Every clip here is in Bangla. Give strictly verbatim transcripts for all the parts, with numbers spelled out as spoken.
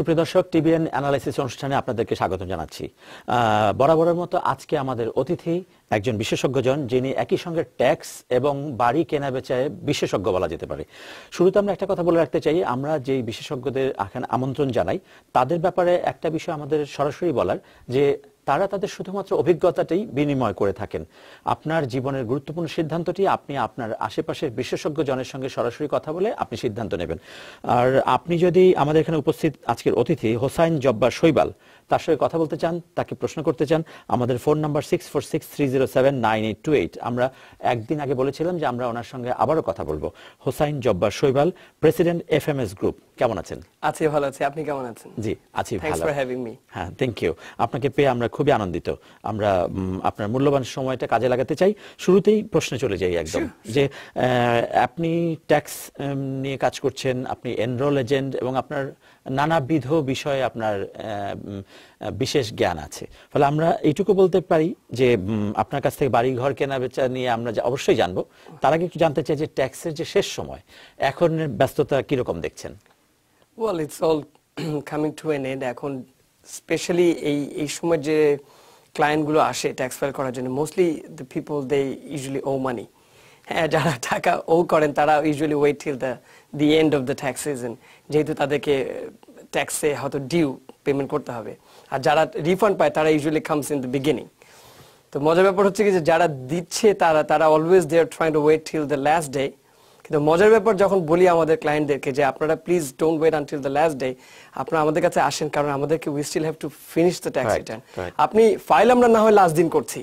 সুপ্রিয় দর্শক টিবিএন অ্যানালাইসিস অনুষ্ঠানে আপনাদেরকে স্বাগত জানাচ্ছি। বরাবরের মতো আজকে আমাদের অতিথি একজন বিশেষজ্ঞজন, যিনি একই সঙ্গে ট্যাক্স এবং বাড়ি কেনা বেচায় বিশেষজ্ঞ বলা যেতে পারে। শুরুতে আমরা একটা কথা বলে রাখতে চাই, আমরা যেই বিশেষজ্ঞদের এখানে আমন্ত্রণ জানাই তাদের ব্যাপারে একটা বিষয় আমাদের সরাসরি বলার, যে তারা তাদের শুধুমাত্র অভিজ্ঞতাটাই বিনিময় করে থাকেন। আপনার জীবনের গুরুত্বপূর্ণ সিদ্ধান্তটি আপনি আপনার আশেপাশের বিশেষজ্ঞ জনের সঙ্গে সরাসরি কথা বলে আপনি সিদ্ধান্ত নেবেন। আর আপনি যদি আমাদের এখানে উপস্থিত আজকের অতিথি হোসাইন জব্বার শৈবাল, তার সঙ্গে কথা বলতে চান, তাকে প্রশ্ন করতে চান, আমাদের phone number six four six three zero seven nine eight two eight. আমরা একদিন আগে বলেছিলাম যে আমরা ওনার সঙ্গে আবারও কথা বলবো। Hossain Jabbar Shoibal, president F M S group, কেমন আছেন? আছি, ভালো আছি। আপনি কেমন আছেন? জি আছি, থ্যাঙ্কস ফর হ্যাভিং মি। হ্যাঁ, থ্যাংক ইউ। আপনাকে পেয়ে আমরা খুবই আনন্দিত। আমরা আপনার মূল্যবান সময়টা কাজে লাগাতে চাই। শুরুতেই প্রশ্নে চলে যাই একদম, যে আপনি ট্যাক্স নিয়ে কাজ করছেন, আপনি এনরোল এজেন্ট এবং আপনার নানাবিধ বিষয়ে আপনার বিশেষ জ্ঞান আছে। ফলে আমরা এইটুকু বলতে পারি যে আপনার কাছ থেকে বাড়ি ঘর কেনা বেচা নিয়ে আমরা অবশ্যই জানবো। তার আগে একটু জানতে চাই যে ট্যাক্সের যে শেষ সময়, এখন ব্যস্ততা কিরকম দেখছেন? Well, it's all coming to an end এখন। স্পেশালি এই এই সময় যে ক্লায়েন্টগুলো আসে ট্যাক্স ফাইল করার জন্য, mostly the people they usually owe money. হ্যাঁ, যারা টাকা ও করেন তারা usually wait till the the end of the tax season, যেহেতু তাদেরকে ট্যাক্সে হয়তো ডিউ পেমেন্ট করতে হবে। আর যারা রিফান্ড পায় তারা usually comes in the beginning. তো মজার ব্যাপার হচ্ছে কি, যে যারা দিচ্ছে তারা তারা always they are trying to wait till the last day. কিন্তু মজার ব্যাপার, যখন বলি আমাদের ক্লায়েন্টদেরকে যে আপনারা please don't wait until the last day, আপনারা আমাদের কাছে আসেন, কারণ আমাদেরকে we still have to finish the tax return. আপনি ফাইল আমরা না হয় লাস্ট দিন করছি,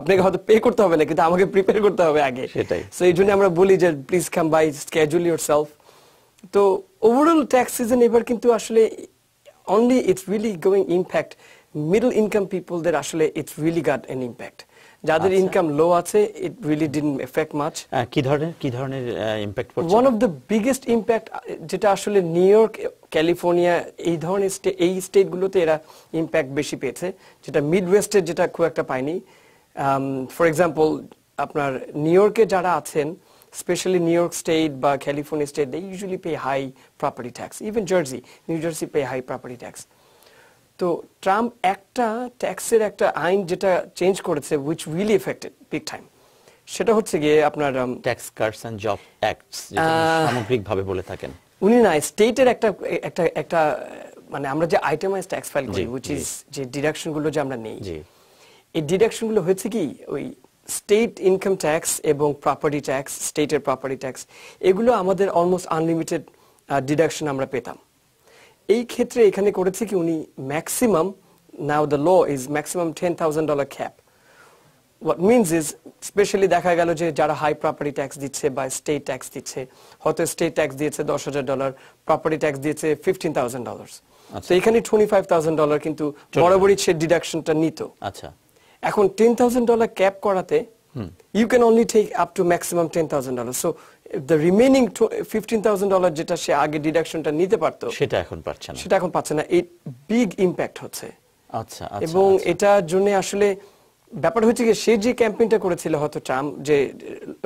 আপনাকে হয়তো পে করতে হবে না, কিন্তু আমাকে প্রিপেয়ার করতে হবে আগে, সেটাই। সো এই জন্য আমরা বলি যে please come by, schedule yourself. তো ওভারঅল ট্যাক্স সিজন এবার কিন্তু আসলে only it's really going impact middle income পিপলদের। আসলে it's really got an impact. যাদের ইনকাম লো আছে, it really didn't effect much. কি ধরনের কি ধরনের ইমপ্যাক্ট পড়ছে? One of the biggest impact যেটা আসলে নিউ ইয়র্ক, ক্যালিফোর্নিয়া, এই ধরনের এই স্টেটগুলোতে এরা ইমপ্যাক্ট বেশি পেয়েছে, যেটা মিড ওয়েস্টের যেটা খুব একটা পায়নি। ফর এক্সাম্পল আপনার নিউ ইয়র্কে যারা আছেন, স্পেশালি নিউ ইয়র্ক স্টেট বা California state, they usually pay high property tax. Even Jersey, New Jersey pay high property tax. তো ট্রাম্প একটা ট্যাক্সের একটা আইন যেটা চেঞ্জ করেছে, which really affected big time, সেটা হচ্ছে গিয়ে আপনার tax cuts and job acts, যেটা সামগ্রিকভাবে বলে থাকেন উনি। না, স্টেটের একটা একটা একটা মানে আমরা যে আইটেমাইজড ট্যাক্স ফাইল করি, which is যে ডিডাকশন গুলো যে আমরা নেই, এই ডিডাকশন গুলো হচ্ছে কি ওই স্টেট ইনকাম ট্যাক্স এবং প্রপার্টি ট্যাক্স, স্টেটের প্রপার্টি ট্যাক্স, এগুলো আমাদের অলমোস্ট আনলিমিটেড ডিডাকশন আমরা পেতাম। এই ক্ষেত্রে এখানে করেছে কি উনি maximum, now the law is maximum ten thousand dollar cap. What means is, specially দেখা গেল যে যারা হাই প্রপার্টি ট্যাক্স দিচ্ছে বা স্টেট ট্যাক্স দিচ্ছে, হয়তো স্টেট ট্যাক্স দিয়েছে দশ হাজার ডলার, প্রপার্টি ট্যাক্স দিয়েছে ফিফটিন থাউজেন্ড ডলার। তো এখানে টোয়েন্টি ফাইভ থাউজেন্ড ডলার কিন্তু বরাবরই সে ডিডাকশনটা নিত। আচ্ছা, এখন টেন থাউজেন্ড ডলার ক্যাপ করাতে you can only take up to maximum ten thousand dollar. So the remaining fifteen thousand dollars যেটা সে আগে ডিডাকশনটা নিতে পারতো, সেটা এখন পাচ্ছে না, সেটা এখন পাচ্ছে না। এই বিগ ইমপ্যাক্ট হচ্ছে। আচ্ছা, এবং এটার জন্য আসলে ব্যাপার হচ্ছে কি, সে যে ক্যাম্পেইনটা করেছিল হয়তো ট্রাম্প, যে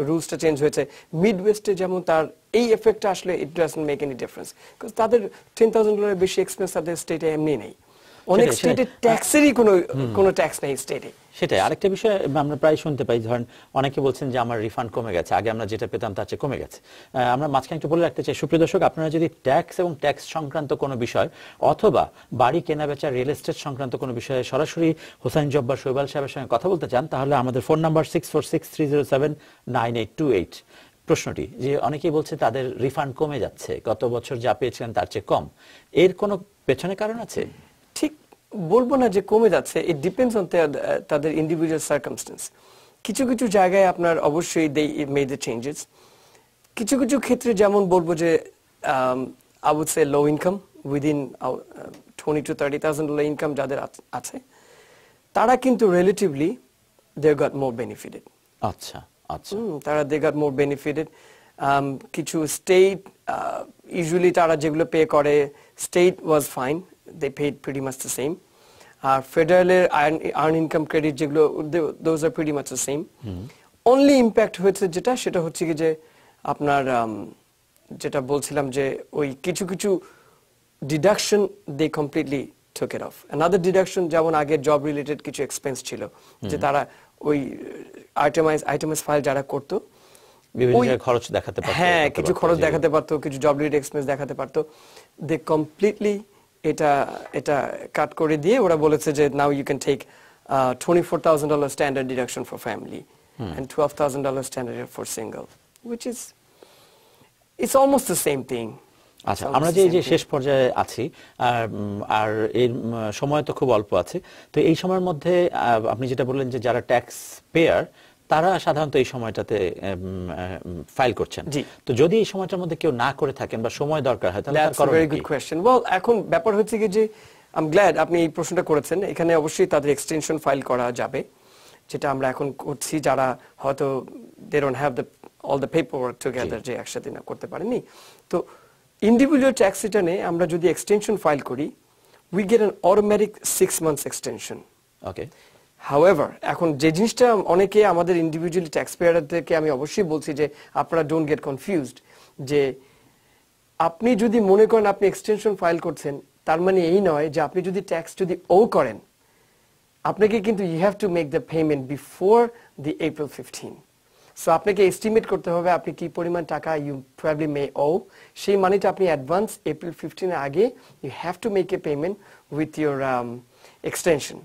রুলসটা চেঞ্জ হয়েছে মিডওয়েস্টে, যেমন তার এই এফেক্টটা আসলে it doesn't make any difference, because তাদের ten thousand dollars বেশি এক্সপেন্স তাদের স্টেটে এমনি নেই। অনেক স্টেটে ট্যাক্সেরই কোনো কোনো ট্যাক্স নেই স্টেটে, সেটাই। আরেকটা বিষয় আমরা প্রায় শুনতে পাই, ধরেন অনেকে বলছেন যে আমার রিফান্ড কমে গেছে, আগে আমরা যেটা পেতাম তার চেয়ে কমে গেছে। আমরা মাঝখানে একটু বলে রাখতে চাই সুপ্রিয় দর্শক, আপনারা যদি ট্যাক্স এবং ট্যাক্স সংক্রান্ত কোনো বিষয় অথবা বাড়ি কেনা বেচা, রিয়েল এস্টেট সংক্রান্ত কোনো বিষয়ে সরাসরি হোসাইন জব্বার শৈবাল সাহেবের সঙ্গে কথা বলতে চান, তাহলে আমাদের phone number six four six three zero seven nine eight two eight. প্রশ্নটি যে অনেকেই বলছে তাদের রিফান্ড কমে যাচ্ছে, গত বছর যা পেয়েছিলেন তার চেয়ে কম, এর কোনো পেছনে কারণ আছে? বলবো না যে কমে যাচ্ছে, ইট ডিপেন্ডস অন তাদের ইন্ডিভিজুয়াল সার্কামস্টেন্স। কিছু কিছু জায়গায় আপনার অবশ্যই দে মেড দ্য চেঞ্জেস। কিছু কিছু ক্ষেত্রে যেমন বলবো যে I would say low income, within twenty two thirty thousand dollar income যাদের আছে, তারা কিন্তু relatively they got more benefited. আচ্ছা আচ্ছা, তারা দে গট মোর বেনিফিটেড। কিছু স্টেট ইউজুয়ালি তারা যেগুলো পে করে, state was fine, they paid pretty much the same. Our uh, federal earned income credit jeglo, those are pretty much the same. Mm-hmm. Only impact hoyeche jeta seta hocche ki je apnar jeta bolchilam je oi kichu kichu deduction, they completely took it off. Another deduction, যেমন আগে job related কিছু expense ছিল, যে তারা ওই itemized itemized file যারা করতো, বিভিন্ন খরচ দেখাতে পারতো, হ্যাঁ কিছু খরচ দেখাতে পারতো, কিছু job related expense দেখাতে পারতো, they completely এটা এটা কাট করে দিয়ে ওরা বলেছে যে now you can take uh, twenty-four thousand dollars standard deduction for family hmm. and twelve thousand dollars standard for single, which is it's almost the same thing. আচ্ছা আমরা যে যে শেষ পর্যায়ে আছি আর আর এর সময় তো খুব অল্প আছে, তো এই সময়ের মধ্যে আপনি যেটা বললেন যে যারা ট্যাক্স পেয়ার তারা সাধারণত এই সময়টাতে ফাইল করছেন, তো যদি এই সময়টার মধ্যে কেউ না করে থাকেন বা সময় দরকার হয় তাহলে তার করণীয় কি? That's a very good question. Well, এখন ব্যাপার হচ্ছে কি যে I'm glad আপনি এই প্রশ্নটা করেছেন, এখানে অবশ্যই তাদের এক্সটেনশন ফাইল করা যাবে, যেটা আমরা এখন করছি যারা হয়তো they don't have the all the paperwork together যে একসাথে না করতে পারেনি, তো individual tax return e amra jodi extension file kori we get an automatic six months extension. Okay, however ekhon je jinish ta oneke amader individual taxpayer der ke ami obosshoi bolchi je apnara don't get confused je apni jodi mone koren apni extension file korchen tar mane ei noy je apni jodi tax jodi owe koren apnake kintu you have to make the payment before the April fifteenth. So আপনাকে এস্টিমেট করতে হবে আপনি কি পরিমাণ টাকা you probably may owe, সেই মানিটা আপনি অ্যাডভান্স April fifteenth এর আগে you have to make a payment with your um, extension,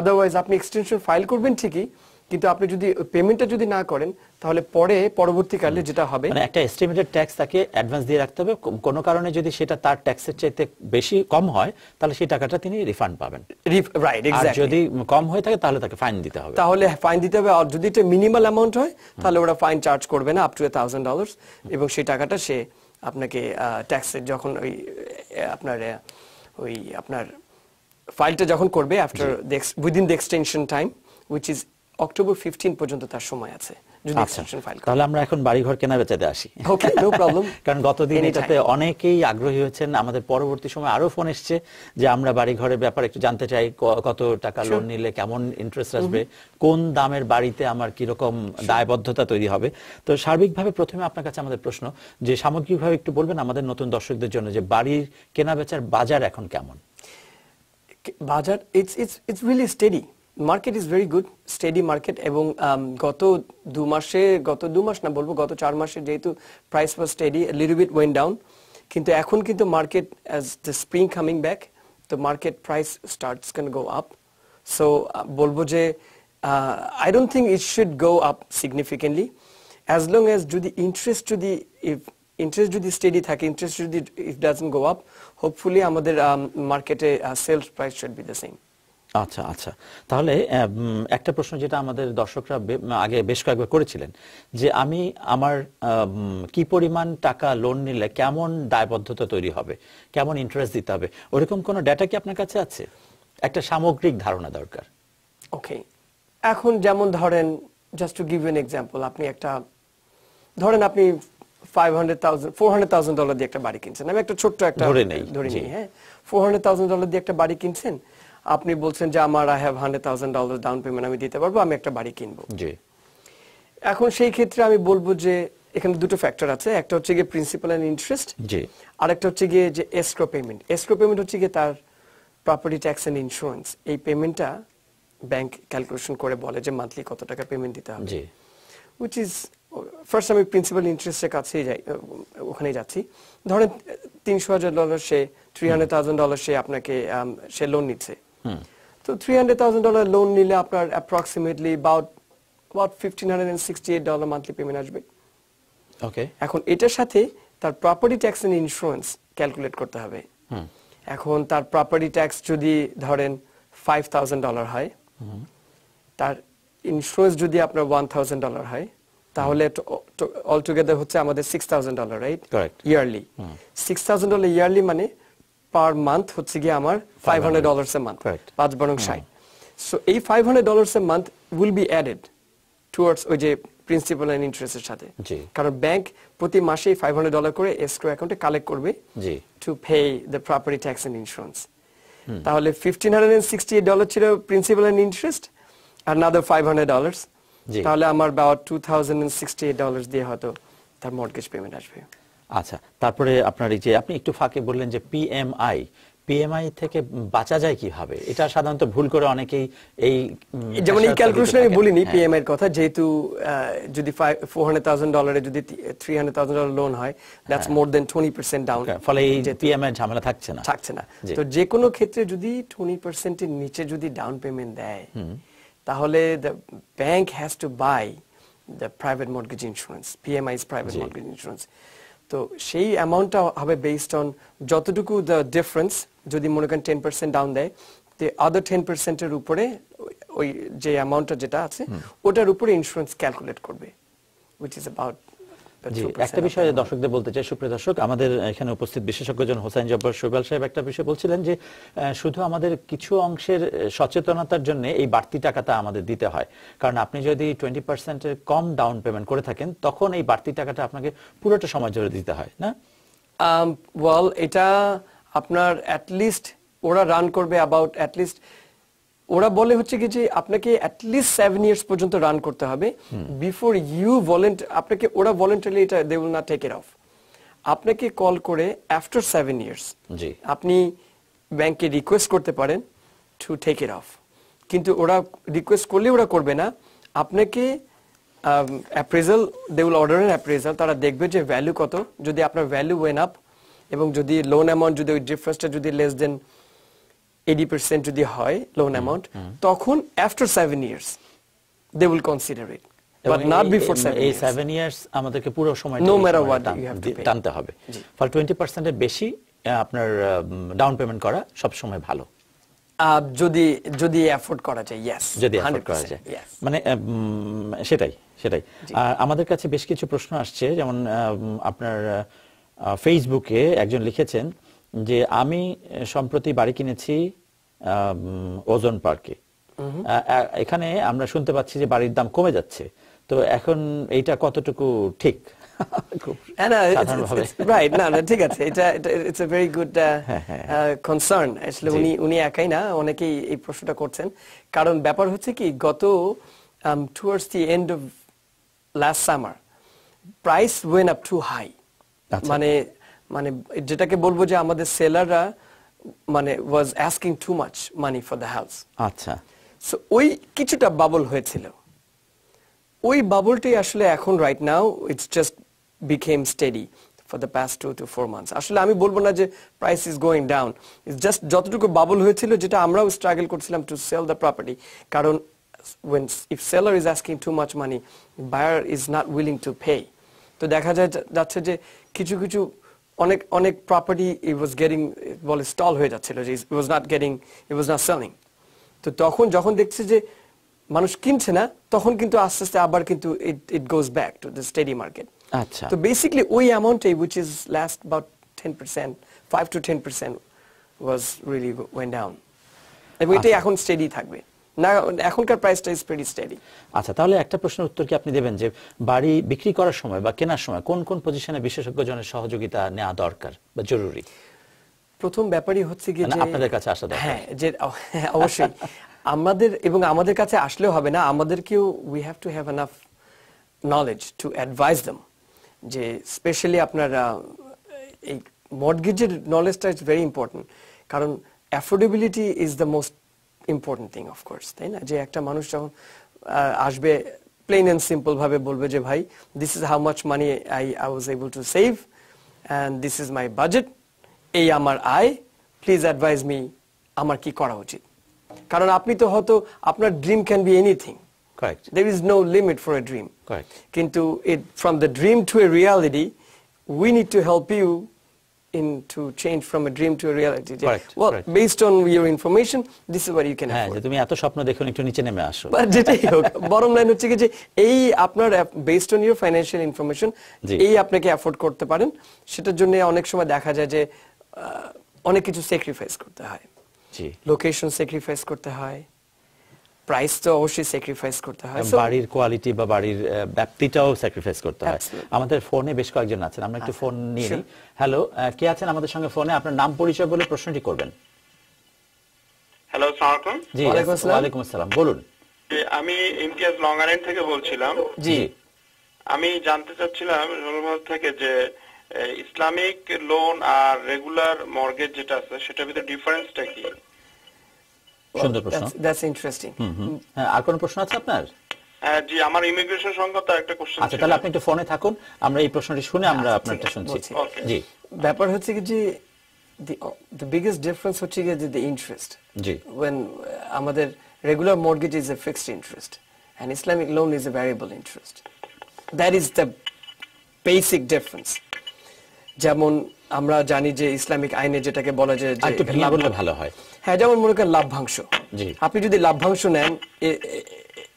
otherwise আপনি এক্সটেনশন ফাইল করবেন ঠিকই কিন্তু আপনি যদি পেমেন্টটা যদি না করেন তাহলে পরে পরবর্তীকালে যেটা হবে মানে একটা এস্টিমেটেড ট্যাক্স তাকে অ্যাডভান্স দিয়ে রাখতে হবে, কোনো কারণে যদি সেটা তার ট্যাক্সের চাইতে বেশি কম হয় তাহলে সেই টাকাটা তিনি রিফান্ড পাবেন, রাইট? এক্স্যাক্টলি, আর যদি কম হয় থাকে তাহলে তাকে ফাইন দিতে হবে, তাহলে ফাইন দিতে হবে, আর যদি এটা মিনিমাল অ্যামাউন্ট হয় তাহলে ওরা ফাইন চার্জ করবে না up to one thousand dollars এবং সেই টাকাটা সে আপনাকে ট্যাক্সের যখন ওই আপনার ওই আপনার ফাইলটা যখন করবে after within the extension time which is October fifteenth পর্যন্ত তার সময় আছে যদি এক্সটেনশন ফাইল করেন। তাহলে আমরা এখন বাড়ি ঘর কেনা বেচাতে আসি। Okay, no problem. কারণ গতদিন এটাতে অনেকেই আগ্রহী হয়েছিল, আমাদের পরবর্তী সময় আরো ফোন আসছে যে আমরা বাড়ি ঘরের ব্যাপারে একটু জানতে চাই, কত টাকা লোন নিলে কেমন ইন্টারেস্ট আসবে, কোন দামের বাড়িতে আমার কি রকম দায়বদ্ধতা তৈরি হবে। তো সার্বিকভাবে প্রথমে আপনার কাছে আমাদের প্রশ্ন যে সামগ্রিকভাবে একটু বলবেন আমাদের নতুন দর্শকদের জন্য যে বাড়ির কেনা বেচার বাজার এখন কেমন? বাজার it's it's it's really steady. Market is very good, steady market, এবং গত দু মাসে গত দু মাস না বলবো গত চার মাসে যেহেতু price was steady, little bit went down, কিন্তু এখন কিন্তু market as the spring coming back the market price starts can go up, so বলবো যে I don't think it should go up significantly as long as যদি ইন্টারেস্ট যদি ইফ ইন্টারেস্ট যদি স্টেডি থাকে, ইন্টারেস্ট যদি if doesn't go up, hopefully আমাদের মার্কেটে sales price should be the same. আচ্ছা আচ্ছা, তাহলে একটা প্রশ্ন যেটা আমাদের দর্শকরা আগে বেশ কয়েকবার করেছিলেন যে আমি আমার কি পরিমাণ টাকা লোন নিলে কেমন দায়বদ্ধতা তৈরি হবে, কেমন ইন্টারেস্ট দিতে হবে, ওরকম কোনো ডেটা কি আপনার কাছে আছে? একটা সামগ্রিক ধারণা দরকার। ওকে, এখন যেমন ধরেন just to give you an example, আপনি একটা ধরেন আপনি five hundred thousand four hundred thousand dollar দিয়ে একটা বাড়ি কিনছেন, আমি একটা ছোট্ট একটা ধরে নেই ধরে নিই হ্যাঁ ফোর হান্ড্রেড থাউজেন্ড ডলার দিয়ে একটা বাড়ি কিনছেন, আপনি বলছেন যে আমার I have hundred thousand dollar down payment আমি দিতে পারবো, আমি একটা বাড়ি কিনবো। এখন সেই ক্ষেত্রে আমি বলবো যে এখানে দুটো ফ্যাক্টর আছে, একটা হচ্ছে গিয়ে প্রিন্সিপাল অ্যান্ড ইন্টারেস্ট, আর একটা হচ্ছে গিয়ে যে এসক্রো পেমেন্ট। এসক্রো পেমেন্ট হচ্ছে গিয়ে তার প্রপার্টি ট্যাক্স অ্যান্ড ইন্স্যুরেন্স, এই পেমেন্টটা ব্যাংক ক্যালকুলেশন করে বলে যে মান্থলি কত টাকা পেমেন্ট দিতে হবে, উইচ ইজ ফার্স্ট আমি প্রিন্সিপাল ইন্টারেস্টের কাছেই যাই, ওখানে যাচ্ছি। ধরেন তিনশো হাজার ডলার সে থ্রি হান্ড্রেড থাউজেন্ড ডলার সে আপনাকে সে লোন নিচ্ছে, তো three hundred thousand dollars loan নিলে আপনার approximately about about fifteen sixty-eight dollars monthly payment আসবে। ওকে, এখন এটার সাথে তার property tax and insurance calculate করতে হবে। এখন তার প্রপার্টি ট্যাক্স যদি ধরেন five thousand dollars হয়, তার ইন্স্যুরেন্স যদি আপনার one thousand dollars হয়, তাহলে অল টুগেদার হচ্ছে আমাদের six thousand dollars, right? Correct, yearly six thousand dollars yearly মানে per month হচ্ছে গিয়ে আমার five hundred dollars a month, পাঁচ বরং ষাট। সো এই five hundred dollars a month will be added towards ওই যে প্রিন্সিপাল এন্ড ইন্টারেস্টের সাথে, কারণ ব্যাংক প্রতি মাসে five hundred dollars করে escrow অ্যাকাউন্টে কালেক্ট করবে to pay the property tax and insurance। তাহলে fifteen sixty-eight dollars ছিল principal and interest, another five hundred dollars, তাহলে আমার about two thousand sixty-eight dollars দিয়ে হয়তো তার মর্টগেজ পেমেন্ট আসবে। আচ্ছা, তারপরে আপনার এই যে আপনি একটু ফাঁকে বললেন যে পিএমআই, পিএমআই থেকে বাঁচা যায় কিভাবে? এটা সাধারণত ভুল করে অনেকেই এই যেমন এই ক্যালকুলেশন আমি বলিনি পিএমআই এর কথা, যেহেতু যদি চার হাজার ডলারে যদি তিন হাজার ডলার লোন হয় দ্যাটস মোর দ্যান বিশ পার্সেন্ট ডাউন, ফলে এই যে পিএমআই ঝামেলা থাকছে না থাকছে না তো যে কোনো ক্ষেত্রে যদি বিশ পার্সেন্ট এর নিচে যদি ডাউন পেমেন্ট দেয় তাহলে the bank has to buy the private mortgage insurance, P M I's private Jee. mortgage insurance. তো সেই অ্যামাউন্টটা হবে বেসড অন যতটুকু দ্য ডিফারেন্স, যদি মনে করেন টেন পার্সেন্ট ডাউন দেয় তো আদার টেন পার্সেন্টের উপরে ওই যে অ্যামাউন্টটা যেটা আছে ওটার উপরে ইন্স্যুরেন্স ক্যালকুলেট করবে, উইচ ইজ অ্যাবাউট। একটা বিষয়ে দর্শকদের বলতে চাই, সুপ্রিয় দর্শক, আমাদের এখানে উপস্থিত বিশেষজ্ঞজন হোসাইন জব্বার শৈবাল সাহেব একটা বিষয় বলছিলেন যে শুধু আমাদের কিছু অংশের সচেতনতার জন্য এই বাড়তি টাকাটা আমাদের দিতে হয়, কারণ আপনি যদি টোয়েন্টি পার্সেন্টের কম ডাউন পেমেন্ট করে থাকেন তখন এই বাড়তি টাকাটা আপনাকে পুরোটা সময় ধরে দিতে হয় না। ওয়েল, এটা আপনার অ্যাটলিস্ট ওরা রান করবে অ্যাবাউট অ্যাটলিস্ট ওরা বলে হচ্ছে কি যে আপনাকে অ্যাটলিস্ট সেভেন ইয়ার্স পর্যন্ত রান করতে হবে বিফোর ইউ ভলেন্ট আপনাকে ওরা ভলেন্টারিলি এটা they will not take it off, আপনাকে কল করে আফটার সেভেন ইয়ার্স জি আপনি ব্যাংকে রিকোয়েস্ট করতে পারেন টু টেক ইট অফ, কিন্তু ওরা রিকোয়েস্ট করলে ওরা করবে না, আপনাকে appraisal they will order an appraisal, তারা দেখবে যে ভ্যালু কত, যদি আপনার ভ্যালু ওয়েন আপ এবং যদি লোন অ্যামাউন্ট যদি ওই ডিফারেন্সটা যদি লেস দেন eighty percent যদি হয় লোন অ্যামাউন্ট তখন after seven years they will consider it, but not before seven years. আমাদেরকে পুরো সময় no matter what you have to টানতে হবে, ফর টোয়েন্টি পার্সেন্ট এর বেশি আপনার ডাউন পেমেন্ট করা সব সময় ভালো যদি যদি এফোর্ড করা যায়। ইয়েস, যদি এফোর্ড করা যায় মানে সেটাই সেটাই। আমাদের কাছে বেশ কিছু প্রশ্ন আসছে, যেমন আপনার ফেসবুকে একজন লিখেছেন যে আমি সম্প্রতি বাড়ি কিনেছি ওজন পার্কে, এখানে আমরা শুনতে পাচ্ছি যে বাড়ির দাম কমে যাচ্ছে, তো এখন এইটা কতটুকু ঠিক? রাইট, না না ঠিক আছে, এটা it's a very good concern. আসলে উনি উনি একাই না, অনেকেই এই প্রশ্নটা করছেন, কারণ ব্যাপার হচ্ছে কি গত towards the end of last summer price went up too high, মানে মানে যেটাকে বলবো যে আমাদের সেলাররা মানে was asking too much money for the house. আচ্ছা, সো ওই কিছুটা বাবল হয়েছিল, ওই বাবলটাই আসলে এখন right now it's just became steady for the past two to four months. আসলে আমি বলবো না যে price is going down, it's just যতটুকু বাবল হয়েছিল যেটা আমরাও স্ট্রাগল করছিলাম টু সেল দ্য প্রপার্টি, কারণ when if seller is asking too much money buyer is not willing to pay, তো দেখা যায় যাচ্ছে যে কিছু কিছু অনেক অনেক প্রপার্টি ইট ওয়াজ গেটিং বলে স্টল হয়ে যাচ্ছিল, যে it was not getting it was not selling, তো তখন যখন দেখছে যে মানুষ কিনছে না তখন কিন্তু আস্তে আস্তে আবার কিন্তু it it goes back to the steady market. আচ্ছা, তো বেসিক্যালি ওই অ্যামাউন্টটাই which is last about ten percent five to ten percent was really went down, এবং এটাই এখন স্টেডি থাকবে না, এখনকার প্রাইসটা ইজ প্রিটি স্টেডি। আচ্ছা, তাহলে একটা প্রশ্নের উত্তর কি আপনি দেবেন যে বাড়ি বিক্রি করার সময় বা কেনার সময় কোন কোন পজিশনে বিশেষজ্ঞজনের সহযোগিতা নেওয়া দরকার বা জরুরি? প্রথম ব্যাপারই হচ্ছে কি যে আপনাদের কাছে আসা দরকার। হ্যাঁ, যে অবশ্যই আমাদের এবং আমাদের কাছে আসলেও হবে না, আমাদেরকেও we have to have enough knowledge to advise them, যে স্পেশালি আপনার এই মর্টগেজের নলেজটা ইজ ভেরি ইম্পর্টেন্ট, কারণ affordability is the most important thing of course, তাই না? যে একটা মানুষ যখন আসবে প্লেন অ্যান্ড সিম্পল ভাবে বলবে যে ভাই this is how much money I I was able to save and this is my budget, এই আমার আয়, প্লিজ অ্যাডভাইস মি আমার কি করা উচিত, কারণ আপনি তো হয়তো আপনার dream can be anything, correct, there is no limit for a dream, correct, কিন্তু it from the dream to a reality we need to help you in to change from a dream to a reality. Correct, well, correct. Based on your information, this is what you can afford. তুমি এত স্বপ্ন দেখুন একটু নিচে নেমে আসো, বাট যেটাই হোক বরং লাইন হচ্ছে যে এই আপনার based on your financial information এই আপনাকে অ্যাফোর্ড করতে পারেন, সেটার জন্য অনেক সময় দেখা যায় যে অনেক কিছু স্যাক্রিফাইস করতে হয়, জি, লোকেশন স্যাক্রিফাইস করতে হয়, প্রাইস তো অবশ্যই স্যাক্রিফাইস করতে হয়, বাড়ির কোয়ালিটি বা বাড়ির ব্যাপ্তিটাও স্যাক্রিফাইস করতে হয়। আমাদের ফোনে বেশ কয়েকজন আছেন, আমরা একটু ফোন নিয়ে নিই। হ্যালো, কে আছেন আমাদের সঙ্গে ফোনে? আপনার নাম পরিচয় বলে প্রশ্নটি করবেন। হ্যালো, আসসালামু আলাইকুম। জি, ওয়ালাইকুম আসসালাম, বলুন। আমি ইমতিয়াজ লঙ্গারেন থেকে বলছিলাম। জি, আমি জানতে চাচ্ছিলাম রোলভার থেকে যে ইসলামিক লোন আর রেগুলার মর্গেজ যেটা আছে সেটার ভিতরে ডিফারেন্সটা কি? সুন্দর প্রশ্ন, দ্যাটস ইন্টারেস্টিং। হ্যাঁ, আর কোন প্রশ্ন আছে আপনার? জি, আমার ইমিগ্রেশন সংক্রান্ত একটা কোশ্চেন। আচ্ছা, তাহলে আপনি একটু ফোনে থাকুন, আমরা এই প্রশ্নটি শুনে আমরা আপনারটা শুনছি। জি, ব্যাপার হচ্ছে কি যে the the biggest difference হচ্ছে যে the interest. জি, when আমাদের regular mortgage is a fixed interest and Islamic loan is a variable interest. That is the basic difference. যেমন আমরা জানি যে ইসলামিক আইনে যেটাকে বলা যায় যে ভালো হয়, হ্যাঁ, যেমন মনে করেন লাভ্যাংশ। জি, আপনি যদি লাভ্যাংশ নেন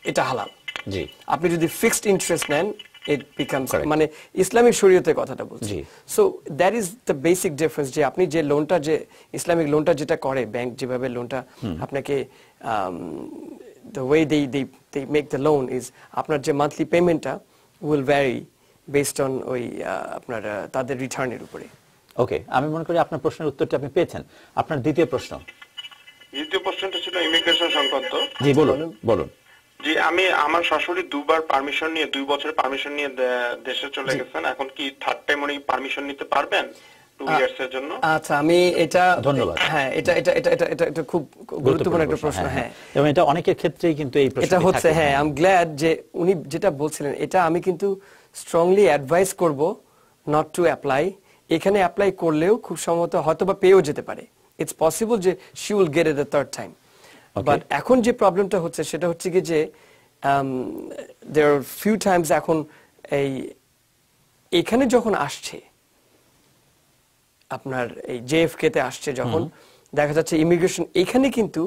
এটা হালাল। জি, আপনি যদি ফিক্সড ইন্টারেস্ট নেন it becomes, মানে ইসলামিক শরীয়তের কথাটা বলছি। So that is the basic difference, যে আপনি যে লোনটা, যে ইসলামিক লোনটা যেটা করে ব্যাংক, যেভাবে লোনটা আপনাকে the way they they they make the loan is আপনার যে monthly paymentটা will vary based on ওই আপনার তাদের রিটার্নের উপরে। ওকে, আমি মনে করি আপনার প্রশ্নের উত্তরটা আপনি পেয়েছেন। আপনার দ্বিতীয় প্রশ্ন, দ্বিতীয় প্রশ্নটা ছিল ইমিগ্রেশন সংক্রান্ত। জি, বলুন বলুন। জি, আমি আমার শাশুড়ি দুবার পারমিশন নিয়ে, দুই বছরের পারমিশন নিয়ে দেশে চলে গেছেন। এখন কি থার্ড টাইম উনি পারমিশন নিতে পারবেন টু ইয়ার্স এর জন্য? আচ্ছা, আমি এটা, ধন্যবাদ। হ্যাঁ, এটা এটা এটা এটা এটা খুব গুরুত্বপূর্ণ একটা প্রশ্ন। হ্যাঁ, এবং এটা অনেকের ক্ষেত্রেই কিন্তু এই প্রশ্নটা হচ্ছে। হ্যাঁ, আই এম গ্ল্যাড যে উনি যেটা বলছিলেন, এটা আমি কিন্তু স্ট্রংলি অ্যাডভাইস করব নট টু অ্যাপ্লাই। এখানে অ্যাপ্লাই করলেও খুব সম্ভবত হয়তোবা পেয়েও যেতে পারে। ইটস পসিবল যে she will get it the third time. But এখন যে প্রবলেমটা হচ্ছে সেটা হচ্ছে কি যে there are few times এখন এই এখানে যখন আসছে আপনার এই জে এফ কে তে আসছে, যখন দেখা যাচ্ছে ইমিগ্রেশন এখানে কিন্তু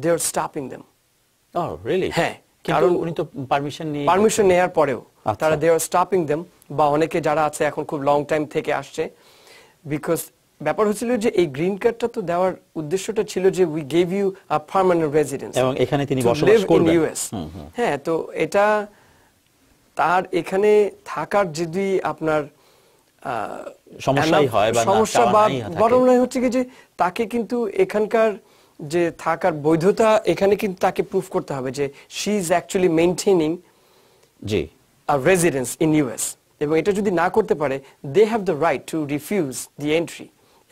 they are stopping them. Oh really? হ্যাঁ, কারণ উনি তো পারমিশন নিয়ে, পারমিশন নেওয়ার পরেও তারা they are stopping them, বা অনেকে যারা আছে এখন খুব লং টাইম থেকে আসছে। বিকজ ব্যাপার হচ্ছিল যে এই গ্রিন কার্ডটা তো দেওয়ার উদ্দেশ্যটা ছিল যে we gave you a permanent residence, এবং এখানে তিনি বসবাস করবেন ইউ এস। হ্যাঁ, তো এটা তার এখানে থাকার যদি আপনার সমস্যাই হয় বা সমস্যা বা বড়রাই হচ্ছে যে তাকে কিন্তু এখানকার যে থাকার বৈধতা এখানে কিন্তু তাকে প্রুফ করতে হবে যে শি ইজ অ্যাকচুয়ালি মেইনটেইনিং জি a residence in U S, এবং এটা যদি না করতে পারে they have the right to refuse the entry.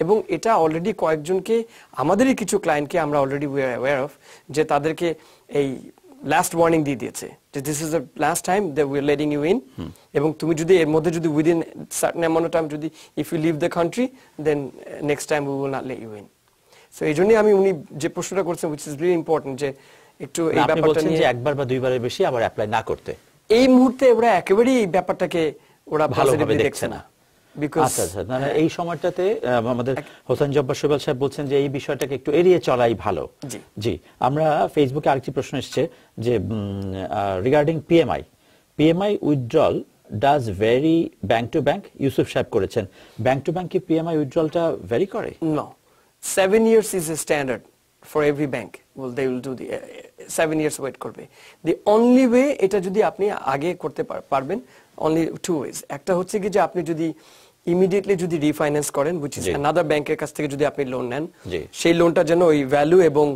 এবং এটা অলরেডি কয়েকজনকে, আমাদেরই কিছু ক্লায়েন্টকে আমরা already we are aware of যে তাদেরকে এই লাস্ট ওয়ার্নিং দিয়ে দিয়েছে যে this is the last time that we are letting you in, এবং তুমি যদি এর মধ্যে যদি within certain amount of time যদি if you leave the country then next time we will not let you in. So এই জন্যই আমি উনি যে প্রশ্নটা করছেন উইচ ইজ ভেরি ইম্পর্টেন্ট, যে একটু এই ব্যাপারটা নিয়ে একবার বা দুইবারের বেশি আবার অ্যাপ্লাই না করতে। এই মুহূর্তে ওরা একেবারেই এই ব্যাপারটাকে ওরা ভালোভাবে দেখছে না। আচ্ছা আচ্ছা, মানে এই সময়টাতে আমাদের হোসেন জব্বার শৈবাল সাহেব বলছেন যে এই বিষয়টাকে একটু এড়িয়ে চলাই ভালো। জি, আমরা ফেসবুকে আরেকটি প্রশ্ন এসছে যে regarding PMI, PMI withdrawal does vary bank to bank. Yusuf সাহেব করেছেন, ব্যাংক টু ব্যাংক কি পিএমআই উইথড্রলটা ভেরি করে? No, seven years is a standard for every bank. Will they will do the seven years wait করবে। দি অনলি ওয়ে, এটা যদি আপনি আগে করতে পারবেন অনলি টু ওয়েজ। একটা হচ্ছে কি যে আপনি যদি ইমিডিয়েটলি যদি রিফাইন্যান্স করেন, which is another ব্যাংকের কাছ থেকে যদি আপনি লোন নেন, সেই লোনটা যেন ওই ভ্যালু এবং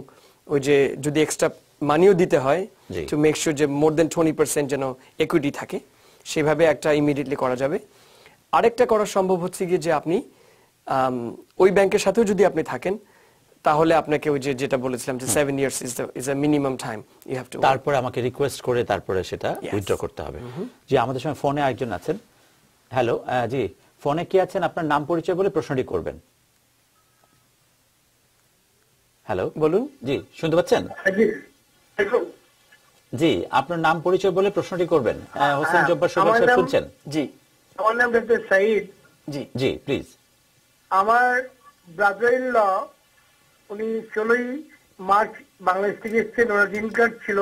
ওই যে যদি এক্সট্রা মানিও দিতে হয় টু মেক শিওর যে মোর দেন টোয়েন্টি পার্সেন্ট যেন ইকুইটি থাকে, সেভাবে একটা ইমিডিয়েটলি করা যাবে। আরেকটা করা সম্ভব হচ্ছে গিয়ে যে আপনি ওই ব্যাংকের সাথেও যদি আপনি থাকেন, তাহলে আপনাকে ওই যে যেটা বলেছিলাম যে seven years is is a minimum time you have to, তারপরে আমাকে রিকোয়েস্ট করে তারপরে সেটা উইথড্র করতে হবে। জি, আমাদের সঙ্গে ফোনে একজন আছেন। হ্যালো, জি, ফোনে কে আছেন? আপনার নাম পরিচয় বলে প্রশ্নটি করবেন। হ্যালো, বলুন। জি, শুনতে পাচ্ছেন? জি, আপনার নাম পরিচয় বলে প্রশ্নটি করবেন। হোসেন জব্বার শোভা সাহেব শুনছেন? জি, আমার নাম ডক্টর সাইদ। জি জি, প্লিজ। আমার ব্রাদার ইন ল উনি ষোলোই মার্চ বাংলাদেশ থেকে এসেছেন। ওনার গ্রিন কার্ড ছিল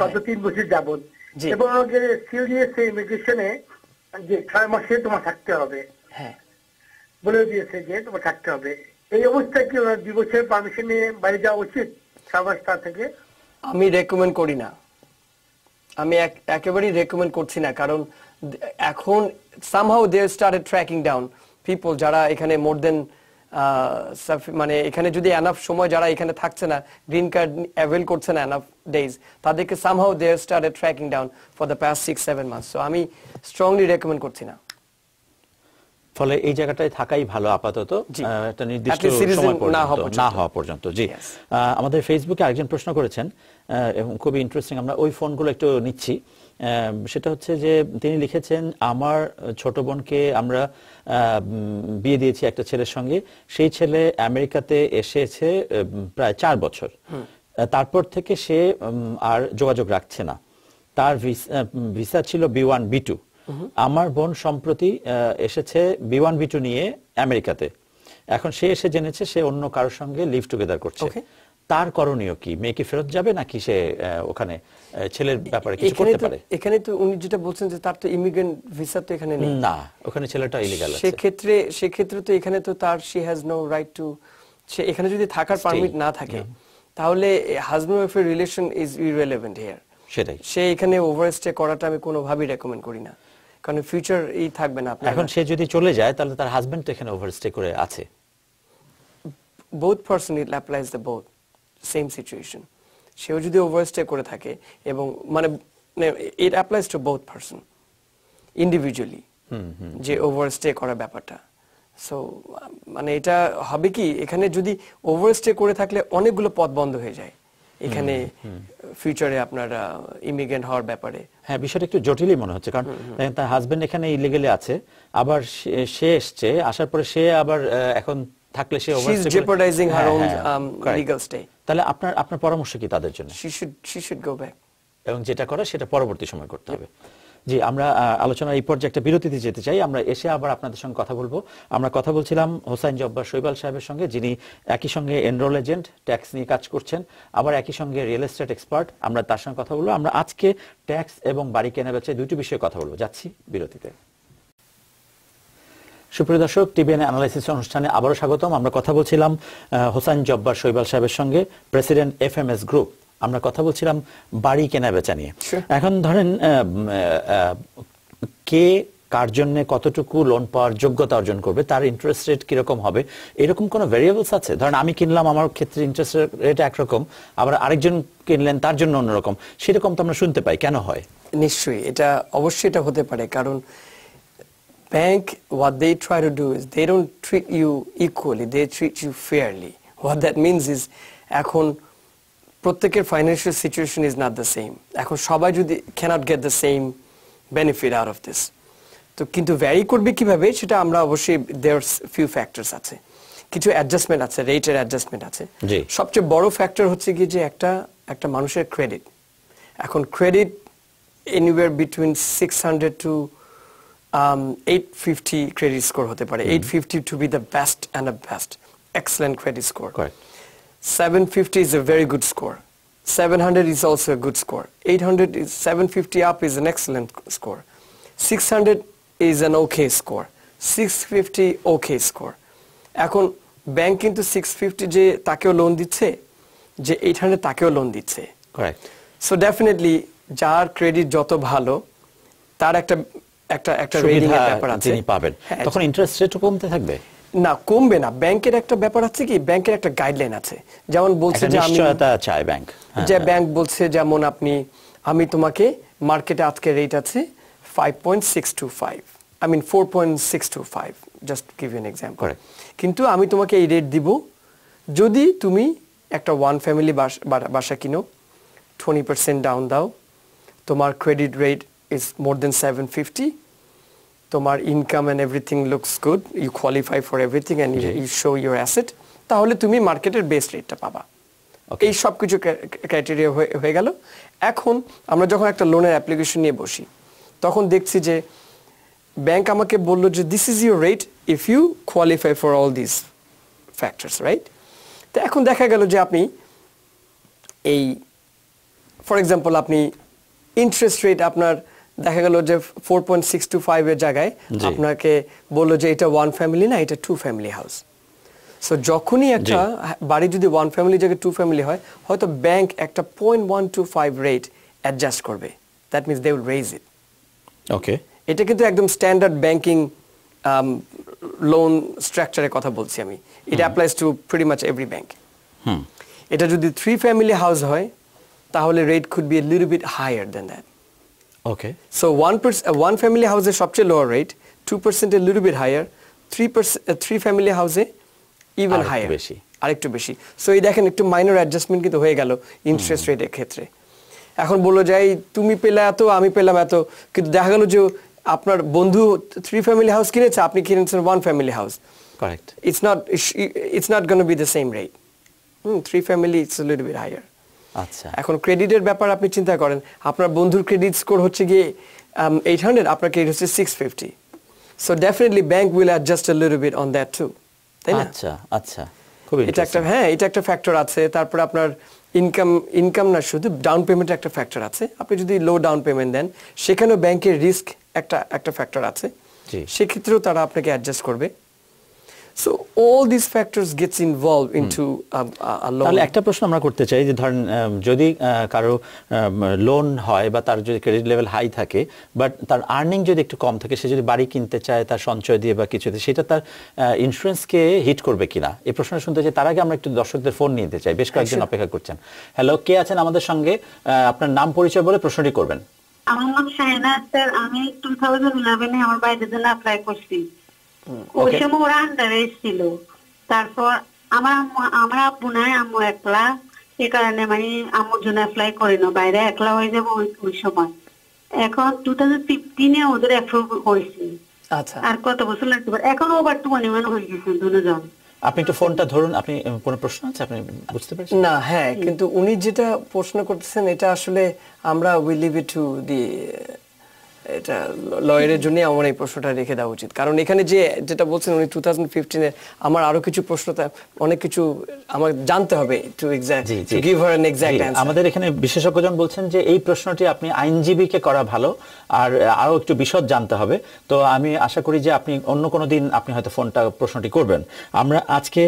গত তিন বছর যাবত, এবং ওনাকে সিল দিয়েছে ইমিগ্রেশনে যে ছয় মাসে তোমার থাকতে হবে, বলে দিয়েছে যে তোমার থাকতে হবে। এই অবস্থায় কি ওনার দুই বছরের পারমিশন নিয়ে বাইরে যাওয়া উচিত ছয় মাস থেকে? আমি রেকমেন্ড করি না, আমি একেবারেই রেকমেন্ড করছি না, কারণ এখন somehow they started tracking down people যারা এখানে মোর দেন মানে এখানে যদি এনাফ সময় যারা এখানে থাকছে না, গ্রিন কার্ড অ্যাভেল করছে না এনাফ ডেজ, তাদেরকে somehow they are started tracking down for the past six seven months. So আমি স্ট্রংলি রেকমেন্ড করছি না। ফলে এই জায়গাটায় থাকাই ভালো আপাতত একটা নির্দিষ্ট সময় না হওয়া পর্যন্ত। জি, আমাদের ফেসবুকে আরেকজন প্রশ্ন করেছেন এবং খুবই ইন্টারেস্টিং, আমরা ওই ফোনগুলো একটু নিচ্ছি। সেটা হচ্ছে যে তিনি লিখেছেন, আমার ছোট বোনকে আমরা বিয়ে দিয়েছি একটা ছেলের সঙ্গে, সেই ছেলে আমেরিকাতে এসেছে প্রায় চার বছর, তারপর থেকে সে আর যোগাযোগ রাখছে না। তার ভিসা ছিল বি ওয়ান বি টু। আমার বোন সম্প্রতি এসেছে বি ওয়ান বি টু নিয়ে আমেরিকাতে, এখন সে এসে জেনেছে সে অন্য কারোর সঙ্গে লিভ টুগেদার করছে। তার করণীয় কি? মেয়েকে ফেরত যাবে নাকি সে ওখানে ছেলের ব্যাপারে কিছু করতে পারে? এখানে তো উনি যেটা বলছেন যে তার তো ইমিগ্রেন্ট ভিসা তো এখানে নেই না, ওখানে ছেলেটা ইলিগাল আছে, সে ক্ষেত্রে সে ক্ষেত্রে তো এখানে তো তার she has no right to, সে এখানে যদি থাকার পারমিট না থাকে তাহলে হাজবেন্ড ওয়াইফের রিলেশন ইজ ইররেলেভেন্ট হিয়ার। সেটাই, সে এখানে ওভারস্টে করাটা আমি কোনোভাবেই রেকমেন্ড করি না, কারণ ফিউচার এই থাকবে না আপনার। এখন সে যদি চলে যায় তাহলে তার হাজবেন্ড এখানে ওভারস্টে করে আছে। Both person it applies the both same situation. সেও যদি ওভারস্টে করে থাকে এবং মানে it applies to both person individually, যে ওভারস্টে করার ব্যাপারটা। সো মানে এটা হবে কি, এখানে যদি ওভারস্টে করে থাকলে অনেকগুলো পথ বন্ধ হয়ে যায় এখানে ফিউচারে আপনারা ইমিগ্রেন্ট হওয়ার ব্যাপারে। হ্যাঁ, বিষয়টা একটু জটিলই মনে হচ্ছে, কারণ তার হাজবেন্ড এখানে ইলিগালি আছে, আবার সে এসছে, আসার পরে সে আবার এখন থাকলে সে overstay, jeopardizing her own legal stay. তাহলে আপনার আপনার পরামর্শ কি তাদের জন্য? She should she should go back, এবং যেটা করে সেটা পরবর্তী সময় করতে হবে। জি, আমরা আলোচনার এই পর্যায়ে একটা বিরতিতে যেতে চাই, আমরা এসে আবার আপনাদের সঙ্গে কথা বলবো। আমরা কথা বলছিলাম হোসাইন জব্বার শৈবাল সাহেবের সঙ্গে, যিনি একই সঙ্গে এনরোল এজেন্ট, ট্যাক্স নিয়ে কাজ করছেন, আবার একই সঙ্গে রিয়েল এস্টেট এক্সপার্ট। আমরা তার সঙ্গে কথা বলবো। আমরা আজকে ট্যাক্স এবং বাড়ি কেনাবেচা দুইটি বিষয়ে কথা বলবো। যাচ্ছি বিরতিতে। সুপ্রিয় দর্শক, টিবিএন অ্যানালাইসিস অনুষ্ঠানে আবারও স্বাগতম। আমরা কথা বলছিলাম হোসাইন জব্বার শৈবাল সাহেবের সঙ্গে, প্রেসিডেন্ট এফএমএস গ্রুপ। আমরা কথা বলছিলাম বাড়ি কেনা বেচা নিয়ে। এখন ধরেন কে কার জন্য কতটুকু লোন পাওয়ার যোগ্যতা অর্জন করবে, তার ইন্টারেস্ট রেট কিরকম হবে, এরকম কোনো ভেরিয়েবলস আছে? ধরেন আমি কিনলাম, আমার ক্ষেত্রে ইন্টারেস্ট রেট একরকম, আবার আরেকজন কিনলেন তার জন্য অন্যরকম। সেরকম তো আমরা শুনতে পাই, কেন হয়? নিশ্চয়ই এটা অবশ্যই এটা হতে পারে, কারণ bank what they try to do is they don't treat you equally, they treat you fairly. What that means is, এখন প্রত্যেকের financial situation is not the same. এখন সবাই যদি cannot get the same benefit out of this, তো কিন্তু ভ্যারি করবে কিভাবে সেটা আমরা অবশ্যই, দেয়ার ফিউ ফ্যাক্টরস আছে, কিছু অ্যাডজাস্টমেন্ট আছে, রেটের অ্যাডজাস্টমেন্ট আছে। সবচেয়ে বড় ফ্যাক্টর হচ্ছে কি যে একটা একটা মানুষের ক্রেডিট। এখন credit anywhere between six hundred to eight fifty credit score হতে পারে। Eight fifty to be the best and the best excellent credit score. seven fifty is a very good score. seven hundred is also a good score. eight hundred is seven fifty up is an excellent score. six hundred is an okay score. six fifty okay score. এখন bank into six fifty যে তাকেও loan দিচ্ছে, যে eight hundred তাকেও loan দিচ্ছে। Correct. So definitely যার credit যত ভালো তার একটা একটা একটা rating এর ব্যাপার আছে, যিনি পাবেন তখন interest rate কমতে থাকবে। না, কমবে না। ব্যাংকের একটা ব্যাপার আছে কি, ব্যাংকের একটা গাইডলাইন আছে, যেমন বলছে যে আমি চাই ব্যাংক, যে ব্যাংক বলছে যেমন আপনি আমি তোমাকে মার্কেটে আজকে রেট আছে five point six two five, I mean four point six two five, just give you an example. কিন্তু আমি তোমাকে এই রেট দিব যদি তুমি একটা ওয়ান ফ্যামিলি বাসা কিনো, টোয়েন্টি পার্সেন্ট ডাউন দাও, তোমার credit rate is more than seven fifty, তোমার income and everything looks good, you qualify for everything and you show your asset, তাহলে তুমি মার্কেটের বেস্ট রেটটা পাবা। এই সব কিছু ক্রাইটেরিয়া হয়ে গেল। এখন আমরা যখন একটা লোনের অ্যাপ্লিকেশন নিয়ে বসি তখন দেখছি যে ব্যাংক আমাকে বললো যে this is your rate if you qualify for all this factors, right? তো এখন দেখা গেল যে আপনি এই ফর এক্সাম্পল আপনি ইন্টারেস্ট রেট আপনার দেখা গেল যে four point six two five এর জায়গায় আপনাকে বললো যে এটা ওয়ান ফ্যামিলি না, এটা টু ফ্যামিলি হাউস। সো যখনই একটা বাড়ি যদি ওয়ান ফ্যামিলি জায়গায় টু ফ্যামিলি হয়, হয়তো ব্যাংক একটা zero point one two five rate adjust করবে, that means they will raise it. Okay, এটা কিন্তু একদম স্ট্যান্ডার্ড ব্যাংকিং লোন স্ট্রাকচারের কথা বলছি আমি। It applies to pretty much every bank. এটা যদি থ্রি ফ্যামিলি হাউস হয় তাহলে rate could be a little bit higher than that. Okay. So one, one family house is a little bit lower rate, two percent a little bit higher, 3 3 family house e even higher beshi আরেকটু বেশি সো এই দেখেন একটু মাইনর অ্যাডজাস্টমেন্ট কিন্তু হয়ে গেল ইন্টারেস্ট রেটের ক্ষেত্রে এখন বললো যাই তুমি পেলা এত আমি পেলাম এত কিন্তু দেখা গেল যে আপনার বন্ধু three ফ্যামিলি হাউস কিনেছে আপনি কিনেছেন one family house correct it's not it's not gonna be the same rate hmm three family it's a little bit higher আচ্ছা এখন ক্রেডিটের ব্যাপার আপনি চিন্তা করেন আপনার বন্ধুর ক্রেডিট স্কোর হচ্ছে গিয়ে eight hundred আপনার ক্রেডিট হচ্ছে six fifty so definitely bank will adjust a little bit on that too তাই না আচ্ছা আচ্ছা এটা একটা হ্যাঁ এটা একটা ফ্যাক্টর আছে তারপর আপনার ইনকাম ইনকাম না শুধু ডাউন পেমেন্ট একটা ফ্যাক্টর আছে আপনি যদি লো ডাউন পেমেন্ট দেন সেখানে ব্যাংকের রিস্ক একটা একটা ফ্যাক্টর আছে জি সেই ক্ষেত্রেও তারা আপনাকে অ্যাডজাস্ট করবে so all this factors gets involve into a loan তাহলে একটা প্রশ্ন আমরা করতে চাই যে ধরেন যদি কারো লোন হয় বা তার যদি ক্রেডিট লেভেল হাই থাকে বাট তার আর্নিং যদি একটু কম থাকে সে যদি বাড়ি কিনতে চায় তার সঞ্চয় দিয়ে বা কিছুতে সেটা তার ইন্স্যুরেন্স কে হিট করবে কিনা এই প্রশ্নটা শুনতে চাই তার আগে আমরা একটু দর্শকদের ফোন নিতে চাই বেশ কয়েকজন অপেক্ষা করছেন হ্যালো কে আছেন আমাদের সঙ্গে আপনার নাম পরিচয় বলে প্রশ্নটি করবেন আমার নাম শায়না স্যার আমি twenty eleven এ আমার বাইরের জন্য অ্যাপ্লাই করছি ওই সময় ওরা আন্ডারে ছিল তারপর আমার আমার আব্বু নাই আম্মু একলা এই কারণে মানে আম্মুর জন্য অ্যাপ্লাই করি না বাইরে একলা হয়ে যাবো ওই সময় এখন twenty fifteen এ ওদের অ্যাপ্রুভ হয়েছে আচ্ছা আর কত বছর লাগতে পারে এখন ওভার twenty-one হয়ে গেছে দুজন আপনি একটু ফোনটা ধরুন আপনি কোনো প্রশ্ন আছে আপনি বুঝতে পারছেন না হ্যাঁ কিন্তু উনি যেটা প্রশ্ন করতেছেন এটা আসলে আমরা we leave it to the এটা লয়ারের জন্য আমার এই প্রশ্নটা রেখে দেওয়া উচিত কারণ এখানে যে যেটা বলছেন উনি twenty fifteen এ আমার আরো কিছু প্রশ্ন অনেক কিছু আমার জানতে হবে to exact to give her an exact answer আমাদের এখানে বিশেষজ্ঞজন বলছেন যে এই প্রশ্নটি আপনি আইএনজিবি কে করা ভালো আর আরো একটু বিশদ জানতে হবে তো আমি আশা করি যে আপনি অন্য কোনো দিন আপনি হয়তো ফোনটা প্রশ্নটি করবেন আমরা আজকে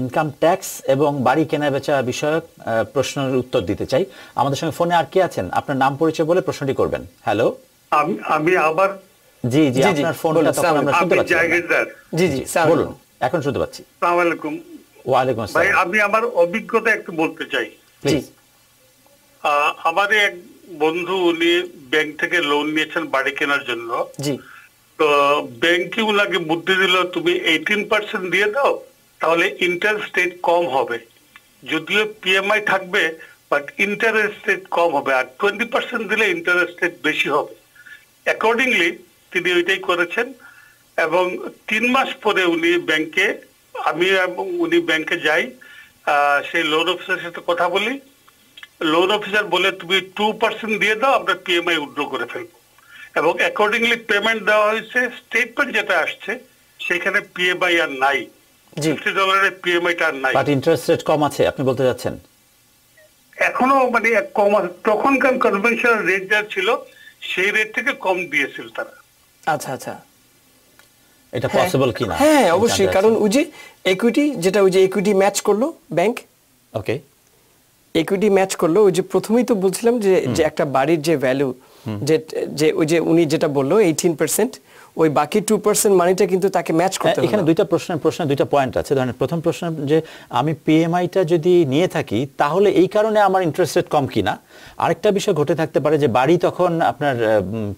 ইনকাম ট্যাক্স এবং বাড়ি কেনাবেচা বিষয়ক প্রশ্নের উত্তর দিতে চাই আমাদের সঙ্গে ফোনে আর কে আছেন আপনার নাম পরিচয় বলে প্রশ্নটি করবেন হ্যালো আমি আমি আবার জি জি আপনার ফোনটা তখন আমরা শুনতে পাচ্ছি জি জি স্যার বলুন এখন শুনতে পাচ্ছি আসসালামু আলাইকুম ওয়া আলাইকুম আসসালাম ভাই আমি আমার অভিজ্ঞতা একটু বলতে চাই প্লিজ আমাদের এক বন্ধু উনি ব্যাংক থেকে লোন নিয়েছেন বাড়ি কেনার জন্য জি তো ব্যাংকে উনাকে বুদ্ধি দিল তুমি eighteen percent দিয়ে দাও তাহলে ইন্টারেস্ট রেট কম হবে যদিও পিএমআই থাকবে but interest rate কম হবে আর twenty percent দিলে interest rate বেশি হবে accordingly তিনি ওইটাই করেছেন এবং তিন মাস পরে উনি ব্যাংকে আমি উনি ব্যাংকে যাই সেই লোন অফিসারের সাথে কথা বলি লোন অফিসার বলে তুমি two percent দিয়ে দাও আমরা পিএমআই উইথড্র করে ফেলব এবং accordingly পেমেন্ট দেওয়া হয়েছে স্টেটমেন্ট যেটা আসছে সেখানে পিএমআই আর নাই fifty ডলারের পিএমআইটা আর নাই but interest rate কম আছে আপনি বলতে যাচ্ছেন এখনো মানে কম তখনকার কনভেনশনাল রেট যা ছিল সেই রেট থেকে কম দিয়েছিল তারা আচ্ছা আচ্ছা এটা পসিবল কিনা হ্যাঁ অবশ্যই কারণ ওই যে ইকুইটি যেটা ওই যে ইকুইটি ম্যাচ করলো ব্যাংক ওকে ইকুইটি ম্যাচ করলো ওই যে প্রথমেই তো বলছিলাম যে যে একটা বাড়ির যে ভ্যালু যে যে ওই যে উনি যেটা বললো eighteen percent ওই বাকি two percent মানিটা কিন্তু তাকে ম্যাচ করতে হবে এখানে দুইটা প্রশ্ন প্রশ্ন দুইটা পয়েন্ট আছে ধরেন প্রথম প্রশ্ন যে আমি পিএমআই টা যদি নিয়ে থাকি তাহলে এই কারণে আমার ইন্টারেস্ট রেট কম কিনা আরেকটা বিষয় ঘটে থাকতে পারে যে বাড়ি তখন আপনার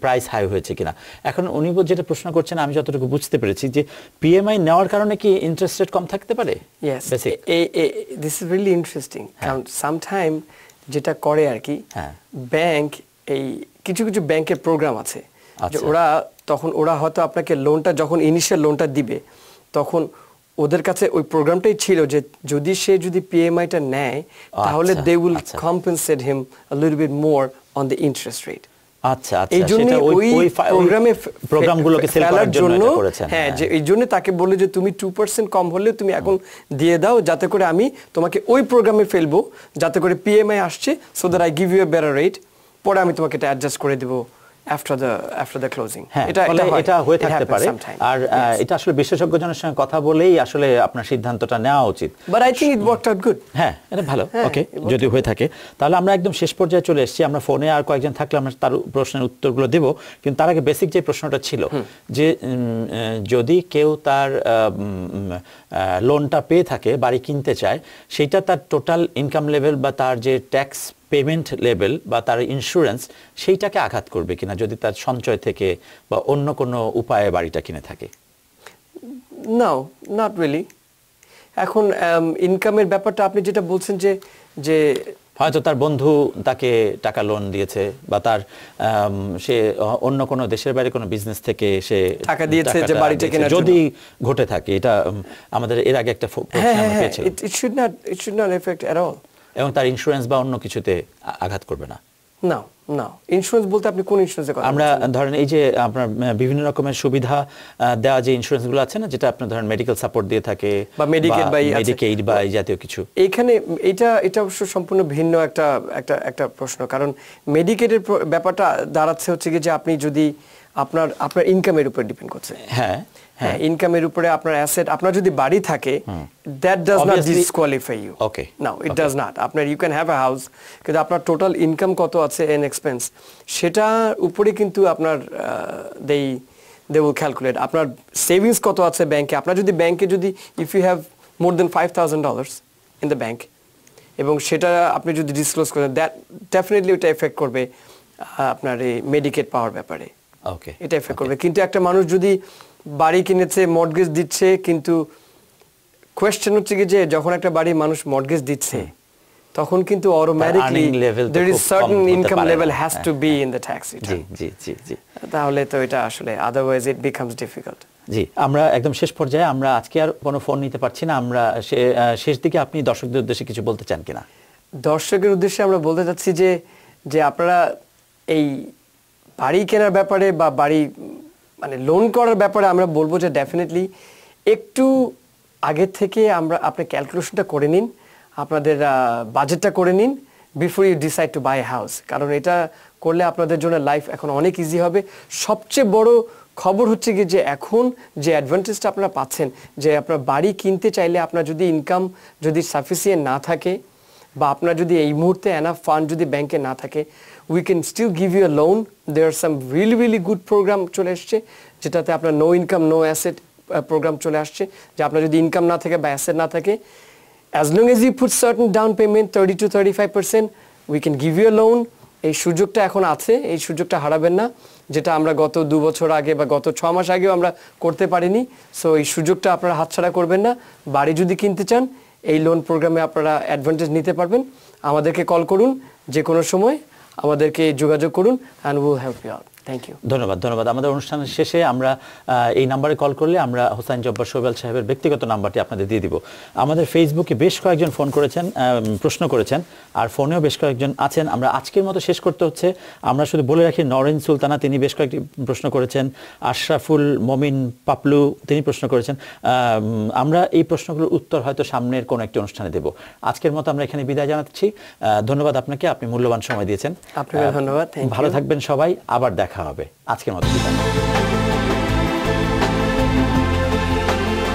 প্রাইস হাই হয়েছে কিনা এখন উনি যেটা প্রশ্ন করছেন আমি যতটুকু বুঝতে পেরেছি যে পিএমআই নেওয়ার কারণে কি ইন্টারেস্ট রেট কম থাকতে পারে yes this is really interesting কারণ সামটাইম যেটা করে আর কি ব্যাংক এই কিছু কিছু ব্যাংকের প্রোগ্রাম আছে যে ওরা তখন ওরা হয়তো আপনাকে লোনটা যখন ইনিশিয়াল লোনটা দিবে তখন ওদের কাছে ওই প্রোগ্রামটাই ছিল যে যদি সে যদি পিএমআই টা নেয় তাহলে they will compensate him a little bit more on the interest rate আচ্ছা আচ্ছা সেটা ওই প্রোগ্রামে প্রোগ্রামগুলোকে সেল করার জন্য এটা করেছেন হ্যাঁ যে এইজন্য তাকে বলে যে তুমি two percent কম হলে তুমি এখন দিয়ে দাও যাতে করে আমি তোমাকে ওই প্রোগ্রামে ফেলবো যাতে করে পিএমআই আসছে so that I give you a better rate পরে আমি তোমাকে এটা অ্যাডজাস্ট করে দেব after the after the closing এটা এটা হয়ে থাকতে পারে আর এটা আসলে বিশেষজ্ঞজনের সঙ্গে কথা বলেই আসলে আপনার সিদ্ধান্তটা নেওয়া উচিত but I think it worked out good হ্যাঁ এটা ভালো ওকে যদি হয়ে থাকে তাহলে আমরা একদম শেষ পর্যায়ে চলে এসেছি আমরা ফোনে আর কয়েকজন থাকলে আমরা তার প্রশ্নের উত্তরগুলো দেব কিন্তু তার আগে বেসিক যে প্রশ্নটা ছিল যে যদি কেউ তার লোনটা পে থাকে বাড়ি কিনতে চায় সেটা তার টোটাল ইনকাম লেভেল বা তার যে ট্যাক্স পেমেন্ট লেভেল বা তার ইন্স্যুরেন্স সেইটাকে আঘাত করবে কিনা যদি তার সঞ্চয় থেকে বা অন্য কোনো উপায়ে বাড়িটা কিনে থাকে No, not really. এখন ইনকামের ব্যাপারটা আপনি যেটা বলছেন যে যে হয়তো তার বন্ধু তাকে টাকা লোন দিয়েছে বা তার সে অন্য কোন দেশের বাইরে কোন বিজনেস থেকে সে টাকা দিয়েছে যে বাড়িটা কেনার জন্য যদি ঘটে থাকে এটা আমাদের এর আগে একটা প্রশ্ন হয়েছিল। It should not it should not affect at all. এবং তার ইন্স্যুরেন্স বা অন্য কিছুতে আঘাত করবে না। না না ইন্স্যুরেন্স বলতে আপনি কোন ইন্স্যুরেন্সের কথা? আমরা ধরেন এই যে আপনার বিভিন্ন রকমের সুবিধা দেয়া যে ইন্স্যুরেন্সগুলো আছে না যেটা আপনি ধরেন মেডিকেল সাপোর্ট দিয়ে থাকে বা মেডিকেড বাই মেডিকেড বাই জাতীয় কিছু। এইখানে এটা এটা অবশ্য সম্পূর্ণ ভিন্ন একটা একটা একটা প্রশ্ন, কারণ মেডিকেডের ব্যাপারটা দাঁড়াচ্ছে হচ্ছে যে আপনি যদি আপনার আপনার ইনকামের উপর ডিপেন্ড করছে। হ্যাঁ হ্যাঁ ইনকামের উপরে আপনার অ্যাসেট আপনার যদি বাড়ি থাকে that does not disqualify you. Okay now it does not. আপনার you can have a house কিন্তু আপনার টোটাল ইনকাম কত আছে এন এক্সপেন্স সেটার উপরে কিন্তু আপনার দে দে উইল ক্যালকুলেট আপনার সেভিংস কত আছে ব্যাংকে। আপনার যদি ব্যাংকে যদি if you have more than five thousand dollars in the bank এবং সেটা আপনি যদি ডিসক্লোজ করেন দ্যাট ডেফিনেটলি ওটা এফেক্ট করবে আপনার এই মেডিকেড পাওয়ার ব্যাপারে। ওকে এটা এফেক্ট করবে। কিন্তু একটা মানুষ যদি বাড়ি কিনেছে মর্টগেজ দিচ্ছে কিন্তু কোয়েশ্চেন হচ্ছে যে যখন একটা বাড়ি মানুষ মর্টগেজ দিচ্ছে তখন কিন্তু automatically there is certain income level has to be in the tax return. জি জি জি তাহলে তো এটা আসলে আদারওয়াইজ ইট বিকামস ডিফিকাল্ট। জি আমরা একদম শেষ পর্যায়ে, আমরা আজকে আর কোনো ফোন নিতে পারছি না। আমরা শেষ দিকে আপনি দর্শকদের উদ্দেশ্যে কিছু বলতে চান কিনা? দর্শকদের উদ্দেশ্যে আমরা বলতে চাচ্ছি যে যে আপনারা এই বাড়ি কেনার ব্যাপারে বা বাড়ি মানে লোন করার ব্যাপারে আমরা বলবো যে ডেফিনেটলি একটু আগে থেকে আমরা আপনি ক্যালকুলেশনটা করে নিন, আপনাদের বাজেটটা করে নিন before you decide to buy house, কারণ এটা করলে আপনাদের জন্য লাইফ এখন অনেক ইজি হবে। সবচেয়ে বড় খবর হচ্ছে কি যে এখন যে অ্যাডভান্টেজটা আপনারা পাচ্ছেন যে আপনার বাড়ি কিনতে চাইলে আপনার যদি ইনকাম যদি সাফিসিয়েন্ট না থাকে বা আপনার যদি এই মুহূর্তে এনাফ ফান্ড যদি ব্যাংকে না থাকে we can still give you a loan. There are some really really good program chole asche jetate apnar no income no asset uh, program chole asche je apnar jodi income na thake ba asset na thake as long as you put certain down payment thirty to thirty-five percent we can give you a loan. ei sujog ta ekhon ache, ei sujog ta haraben na, jeta amra goto two bochor age ba goto six mash ageo amra korte parini. so ei sujog ta apnara hatchhara korben na, bari jodi kinte chan ei loan program e apnara advantage nite parben. amaderke call korun je kono shomoy আমাদেরকে যোগাযোগ করুন and we will help you out. thank you. ধন্যবাদ ধন্যবাদ। আমাদের অনুষ্ঠানের শেষে আমরা এই নম্বরে কল করলে আমরা হোসাইন জব্বার শোয়েবাল সাহেবের ব্যক্তিগত নাম্বারটি আপনাদের দিয়ে দিব। আমাদের ফেসবুকে বেশ কয়েকজন ফোন করেছেন, প্রশ্ন করেছেন, আর ফোনেও বেশ কয়েকজন আছেন। আমরা আজকের মতো শেষ করতে হচ্ছে। আমরা শুধু বলে রাখি, নরেন সুলতানা তিনি বেশ কয়েকটি প্রশ্ন করেছেন, আশরাফুল মমিন পাপলু তিনি প্রশ্ন করেছেন। আমরা এই প্রশ্নগুলোর উত্তর হয়তো সামনের কোনো একটি অনুষ্ঠানে দেব। আজকের মতো আমরা এখানে বিদায় জানাচ্ছি। ধন্যবাদ আপনাকে, আপনি মূল্যবান সময় দিয়েছেন। আপনাকে ধন্যবাদ। ভালো থাকবেন সবাই, আবার দেখা হবে। আজকের মতো